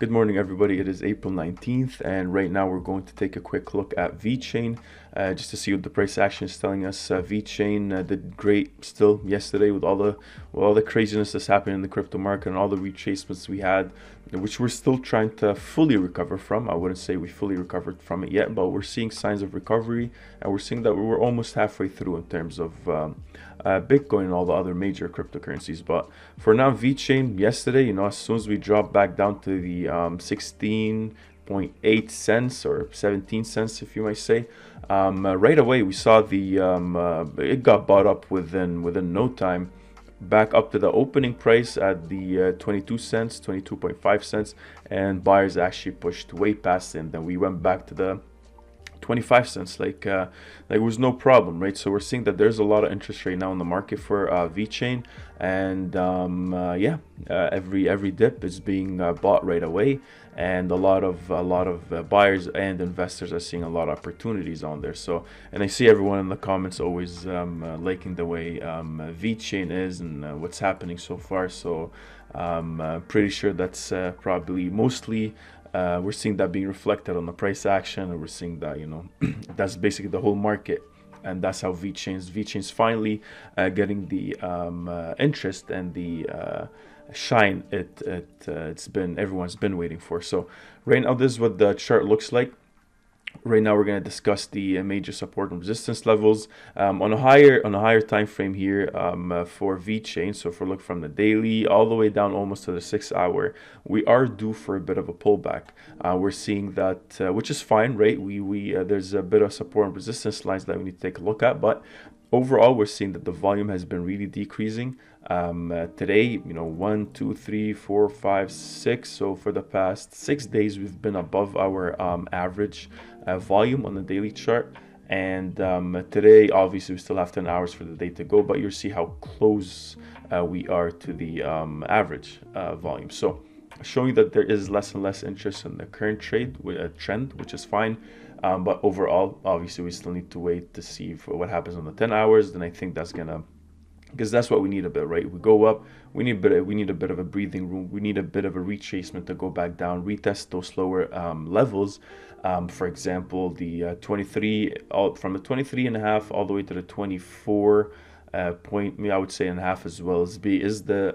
Good morning, everybody. It is April 19th, and right now we're going to take a quick look at VeChain just to see what the price action is telling us. VeChain did great still yesterday with all the craziness that's happening in the crypto market and all the retracements we had, which we're still trying to fully recover from. I wouldn't say we fully recovered from it yet, but we're seeing signs of recovery, and we're seeing that we were almost halfway through in terms of Bitcoin and all the other major cryptocurrencies. But for now, VeChain yesterday, you know, as soon as we dropped back down to the 16.8 cents or 17 cents if you might say, right away we saw the it got bought up within no time, back up to the opening price at the 22 cents 22.5 cents, and buyers actually pushed way past it, and then we went back to the 25 cents, like it was no problem, right? So we're seeing that there's a lot of interest right now in the market for VeChain, and every dip is being bought right away, and a lot of buyers and investors are seeing a lot of opportunities on there. So, and I see everyone in the comments always liking the way VeChain is and what's happening so far. So I'm pretty sure that's probably mostly we're seeing that being reflected on the price action, and we're seeing that, you know, that's basically the whole market, and that's how VeChain's finally getting the interest and the shine it's been, everyone's been waiting for. So right now this is what the chart looks like. Right now we're going to discuss the major support and resistance levels on a higher time frame here for VeChain. So if we look from the daily all the way down almost to the 6 hour, we are due for a bit of a pullback. We're seeing that, which is fine, right? We there's a bit of support and resistance lines that we need to take a look at, but overall we're seeing that the volume has been really decreasing today, you know, 1 2 3 4 5 6, so for the past 6 days we've been above our average volume on the daily chart, and today obviously we still have 10 hours for the day to go, but you'll see how close we are to the average volume. So showing that there is less and less interest in the current trend, which is fine, but overall obviously we still need to wait to see for what happens on the 10 hours. Then I think that's gonna, because that's what we need a bit, right? We go up, we need a bit of a breathing room, we need a bit of a retracement to go back down, retest those lower levels, for example the 23, from the 23.5 all the way to the 24 point, I would say, and a half, as well as B is the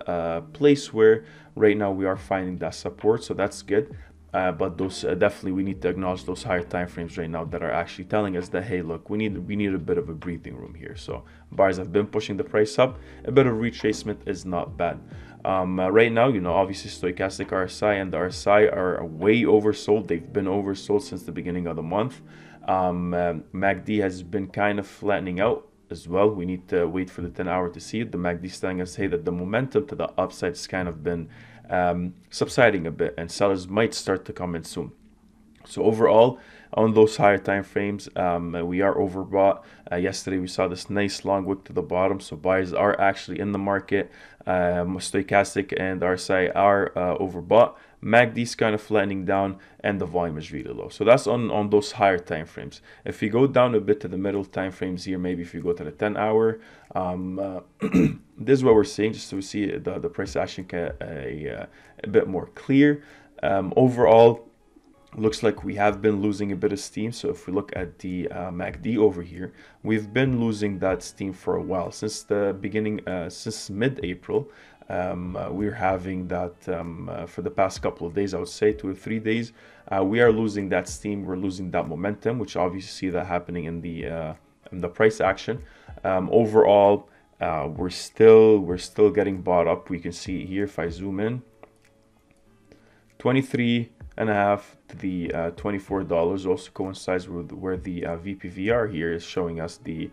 place where right now we are finding that support. So that's good, but those definitely we need to acknowledge those higher time frames right now that are actually telling us that, hey, look, we need a bit of a breathing room here. So buyers have been pushing the price up, a bit of retracement is not bad. Right now, you know, obviously stochastic RSI and the RSI are way oversold. They've been oversold since the beginning of the month. MACD has been kind of flattening out as well. We need to wait for the 10 hour to see it. The MACD is telling us, hey, that the momentum to the upside has kind of been subsiding a bit, and sellers might start to come in soon. So overall on those higher time frames, we are overbought. Yesterday we saw this nice long wick to the bottom, so buyers are actually in the market. Stochastic and RSI are overbought, MACD is kind of flattening down, and the volume is really low. So that's on those higher time frames. If you go down a bit to the middle time frames here, maybe if you go to the 10 hour, this is what we're seeing, just so we see the price action a bit more clear. Overall looks like we have been losing a bit of steam. So if we look at the MACD over here, we've been losing that steam for a while since the beginning, since mid-April. We're having that for the past couple of days, I would say 2 or 3 days, we are losing that steam, we're losing that momentum, which obviously see that happening in the price action. Overall, we're still getting bought up. We can see here if I zoom in, 23.5 to the $24 also coincides with where the VPVR here is showing us the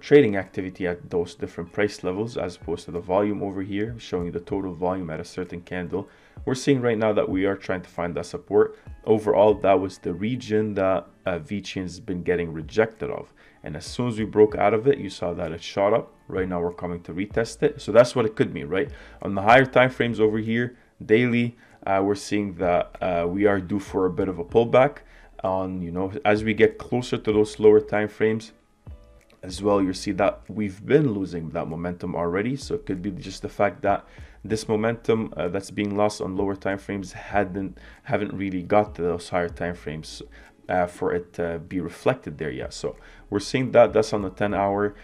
trading activity at those different price levels, as opposed to the volume over here showing the total volume at a certain candle. We're seeing right now that we are trying to find that support. Overall, that was the region that VeChain's been getting rejected of, and as soon as we broke out of it, you saw that it shot up. Right now we're coming to retest it, so that's what it could mean, right? On the higher time frames over here, daily, we're seeing that we are due for a bit of a pullback. On, you know, as we get closer to those lower time frames as well, you see that we've been losing that momentum already. So it could be just the fact that this momentum that's being lost on lower time frames haven't really got to those higher time frames for it to be reflected there yet. So we're seeing that that's on the 10-hour.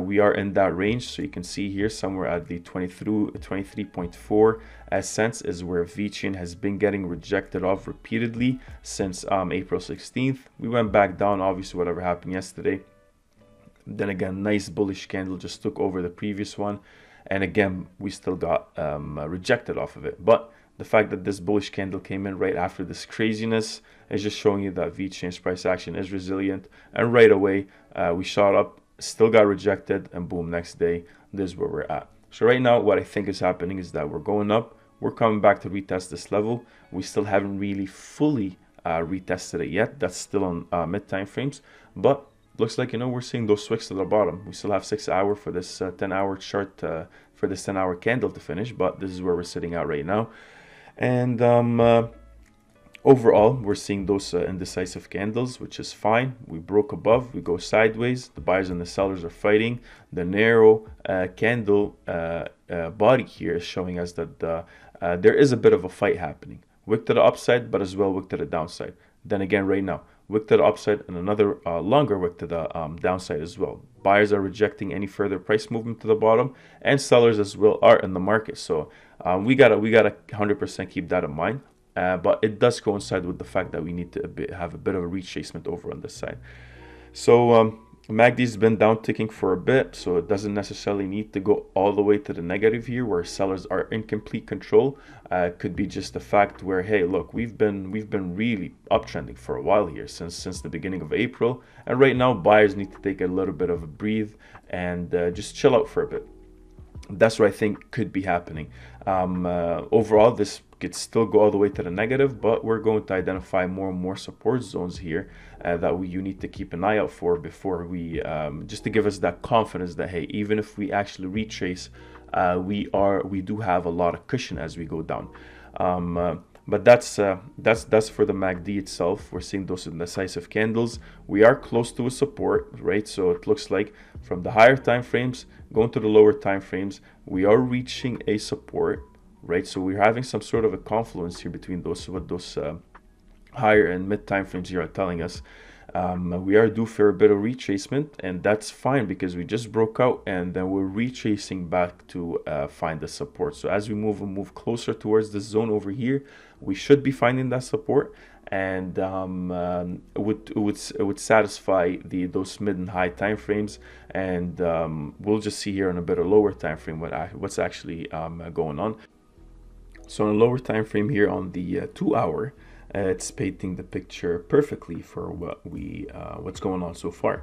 We are in that range, so you can see here somewhere at the 23.4 cents is where VeChain has been getting rejected off repeatedly since April 16th. We went back down, obviously, whatever happened yesterday. Then again, nice bullish candle just took over the previous one, and again we still got rejected off of it. But the fact that this bullish candle came in right after this craziness is just showing you that VeChain's price action is resilient. And right away, we shot up, still got rejected, and boom, next day, this is where we're at. So right now, what I think is happening is that we're going up. We're coming back to retest this level. We still haven't really fully retested it yet. That's still on mid time frames. But looks like, you know, we're seeing those swings to the bottom. We still have 6 hour for this 10-hour chart, for this 10-hour candle to finish. But this is where we're sitting at right now. And overall, we're seeing those indecisive candles, which is fine. We broke above, we go sideways, the buyers and the sellers are fighting. The narrow candle body here is showing us that there is a bit of a fight happening. Wick to the upside, but as well wick to the downside. Then again, right now, wick to the upside and another longer wick to the downside as well. Buyers are rejecting any further price movement to the bottom, and sellers as well are in the market. So we gotta 100% keep that in mind. But it does coincide with the fact that we need to have a bit of a retracement over on this side. So MACD's been down ticking for a bit, so it doesn't necessarily need to go all the way to the negative here where sellers are in complete control. It could be just the fact where, hey, look, we've been really uptrending for a while here since the beginning of April, and right now buyers need to take a little bit of a breathe and just chill out for a bit. That's what I think could be happening. Overall, this could still go all the way to the negative, but we're going to identify more and more support zones here that you need to keep an eye out for before we just to give us that confidence that, hey, even if we actually retrace, we do have a lot of cushion as we go down. But that's for the MACD itself. We're seeing those indecisive candles. We are close to a support, right? So it looks like from the higher time frames going to the lower time frames, we are reaching a support, right? So we're having some sort of a confluence here between those higher and mid time frames here are telling us. We are due for a bit of retracement, and that's fine because we just broke out and then we're retracing back to find the support. So as we move closer towards this zone over here, we should be finding that support, and it would satisfy those mid and high time frames, and we'll just see here on a bit of lower time frame what's actually going on. So on a lower time frame here on the 2 hour, it's painting the picture perfectly for what's going on so far.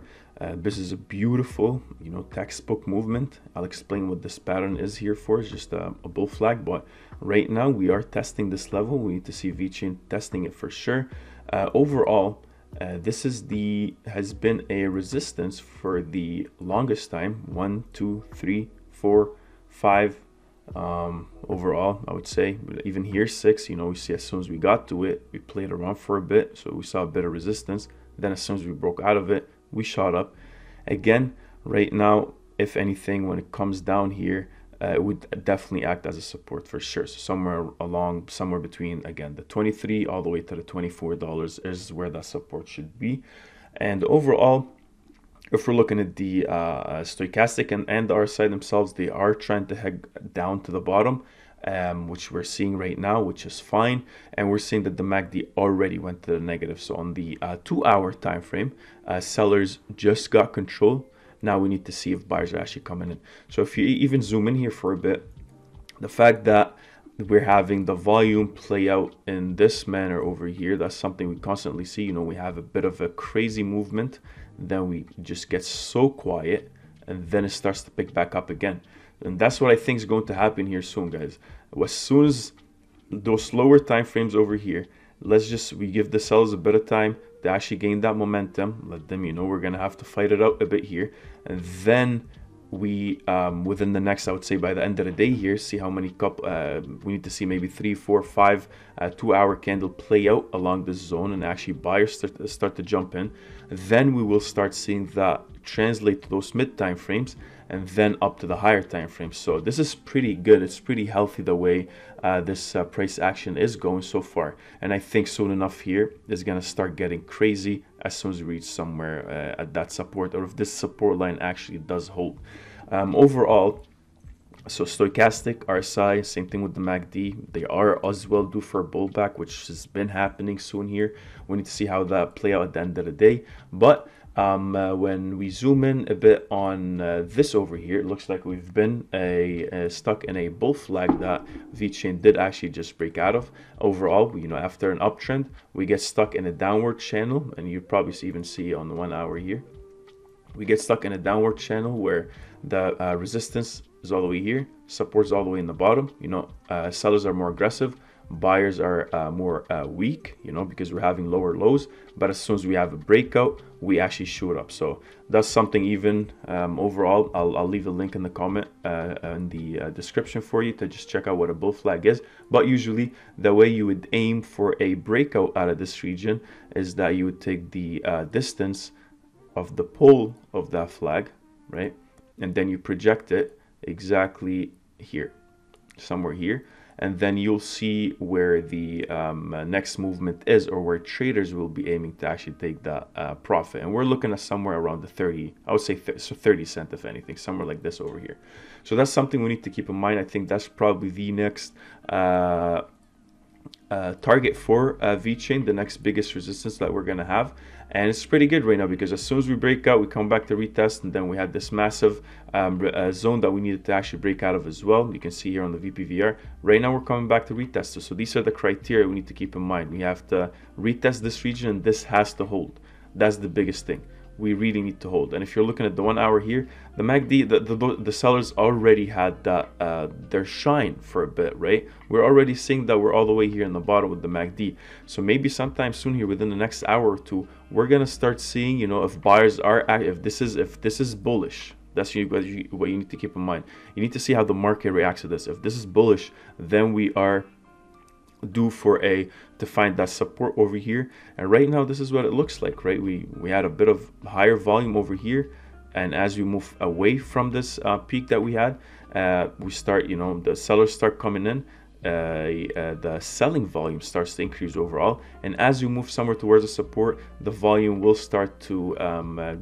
This is a beautiful, you know, textbook movement. I'll explain what this pattern is here for. It's just a bull flag, but right now we are testing this level. We need to see VeChain testing it for sure. Overall, this has been a resistance for the longest time. 1, 2, 3, 4, 5. Overall, I would say, even here 6, you know, we see as soon as we got to it, we played around for a bit, so we saw a bit of resistance. Then as soon as we broke out of it, we shot up again. Right now, if anything, when it comes down here, it would definitely act as a support for sure. So somewhere between, again, the 23 all the way to the $24 is where that support should be. And overall, if we're looking at the stochastic and the RSI themselves, they are trying to head down to the bottom, which we're seeing right now, which is fine. And we're seeing that the MACD already went to the negative. So on the 2 hour time frame, sellers just got control. Now we need to see if buyers are actually coming in. So if you even zoom in here for a bit, the fact that we're having the volume play out in this manner over here, that's something we constantly see. You know, we have a bit of a crazy movement, then we just get so quiet, and then it starts to pick back up again. And that's what I think is going to happen here soon, guys. As soon as those lower time frames over here, we give the sellers a bit of time to actually gain that momentum, let them, you know, we're gonna have to fight it out a bit here, and then we within the next, I would say, by the end of the day here, see how many we need to see maybe 3, 4, 5 2 hour candle play out along this zone, and actually buyers start to jump in. Then we will start seeing that translate to those mid time frames and then up to the higher time frames. So this is pretty good. It's pretty healthy the way this price action is going so far. And I think soon enough here is going to start getting crazy as soon as we reach somewhere at that support, or if this support line actually does hold. Overall, so stochastic, RSI, same thing with the MACD. They are as well due for a pullback, which has been happening soon here. We need to see how that play out at the end of the day. But when we zoom in a bit on this over here, it looks like we've been stuck in a bull flag that VeChain did actually just break out of. Overall, you know, after an uptrend, we get stuck in a downward channel, and you probably even see on the 1 hour here. We get stuck in a downward channel where the resistance is all the way here, supports all the way in the bottom. You know, sellers are more aggressive, buyers are more weak, you know, because we're having lower lows. But as soon as we have a breakout, we actually shoot up. So that's something even overall, I'll leave the link in the comment in the description for you to just check out what a bull flag is. But usually the way you would aim for a breakout out of this region is that you would take the distance of the pole of that flag, right? And then you project it exactly here, somewhere here, and then you'll see where the next movement is, or where traders will be aiming to actually take that profit. And we're looking at somewhere around the 30, I would say 30 cent, if anything, somewhere like this over here. So that's something we need to keep in mind. I think that's probably the next target for VeChain, the next biggest resistance that we're gonna have. And it's pretty good right now, because as soon as we break out, we come back to retest, and then we had this massive zone that we needed to actually break out of as well. You can see here on the VPVR right now we're coming back to retest. So these are the criteria we need to keep in mind. We have to retest this region, and this has to hold. That's the biggest thing we really need to hold. And if you're looking at the 1 hour here, the MACD, the sellers already had that, their shine for a bit, right? We're already seeing that we're all the way here in the bottom with the MACD. So maybe sometime soon here, within the next hour or two, we're gonna start seeing, you know, if buyers are active, if this is bullish. That's what you need to keep in mind. You need to see how the market reacts to this. If this is bullish, then we are due for to find that support over here. And right now this is what it looks like, right? We had a bit of higher volume over here, and as we move away from this peak that we had, we start, you know, the sellers start coming in, the selling volume starts to increase overall. And as you move somewhere towards the support, the volume will start to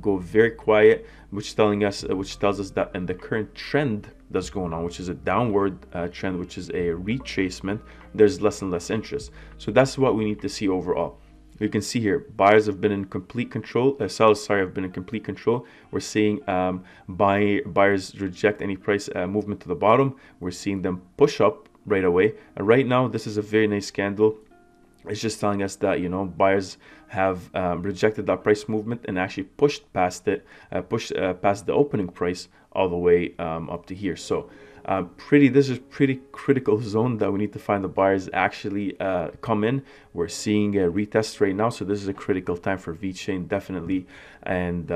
go very quiet, which tells us that in the current trend that's going on, which is a downward trend, which is a retracement, there's less and less interest. So that's what we need to see overall. You can see here, buyers have been in complete control, sellers have been in complete control. We're seeing buyers reject any price movement to the bottom. We're seeing them push up right away. And right now this is a very nice candle. It's just telling us that, you know, buyers have rejected that price movement and actually pushed past it, past the opening price all the way up to here. So this is pretty critical zone that we need to find the buyers actually come in. We're seeing a retest right now, so this is a critical time for VeChain, definitely. And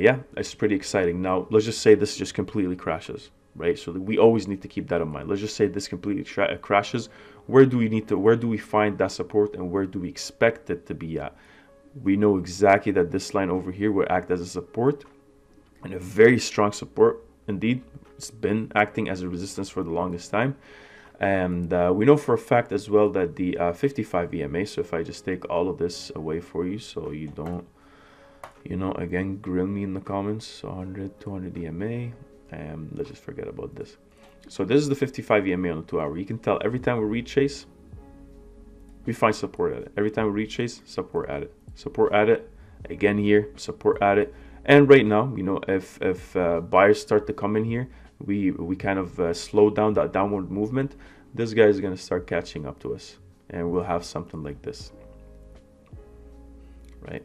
yeah, it's pretty exciting. Now let's just say this just completely crashes, right? So we always need to keep that in mind. Let's just say this completely crashes. Where do we find that support, and where do we expect it to be at? We know exactly that this line over here will act as a support, and a very strong support indeed. It's been acting as a resistance for the longest time. And we know for a fact as well that the 55 EMA, so if I just take all of this away for you so you don't, you know, again, grill me in the comments, 100, 200 EMA. And let's just forget about this. So this is the 55 EMA on the 2 hour. You can tell every time we retrace, we find support at it. Every time we retrace, support at it, support at it again here, support at it. And right now, you know, if buyers start to come in here, we kind of slow down that downward movement. This guy is going to start catching up to us, and we'll have something like this, right?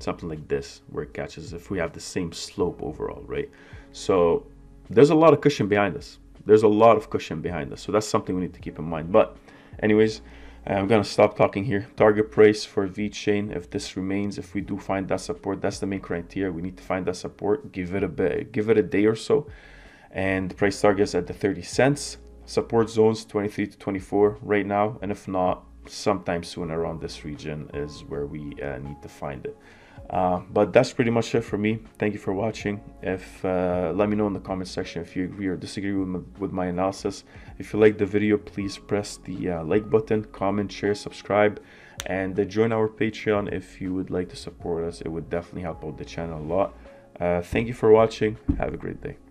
Something like this where it catches, if we have the same slope overall, right? So there's a lot of cushion behind us. There's a lot of cushion behind us. So that's something we need to keep in mind. But anyways, I'm gonna stop talking here. Target price for VeChain, if this remains, if we do find that support, that's the main criteria. We need to find that support, give it a bit, give it a day or so. And the price target is at the 30 cents. Support zones 23 to 24 right now. And if not, sometime soon around this region is where we need to find it. But that's pretty much it for me. Thank you for watching. If let me know in the comment section if you agree or disagree with my analysis. If you like the video, please press the like button, comment, share, subscribe, and join our Patreon if you would like to support us. It would definitely help out the channel a lot. Thank you for watching. Have a great day.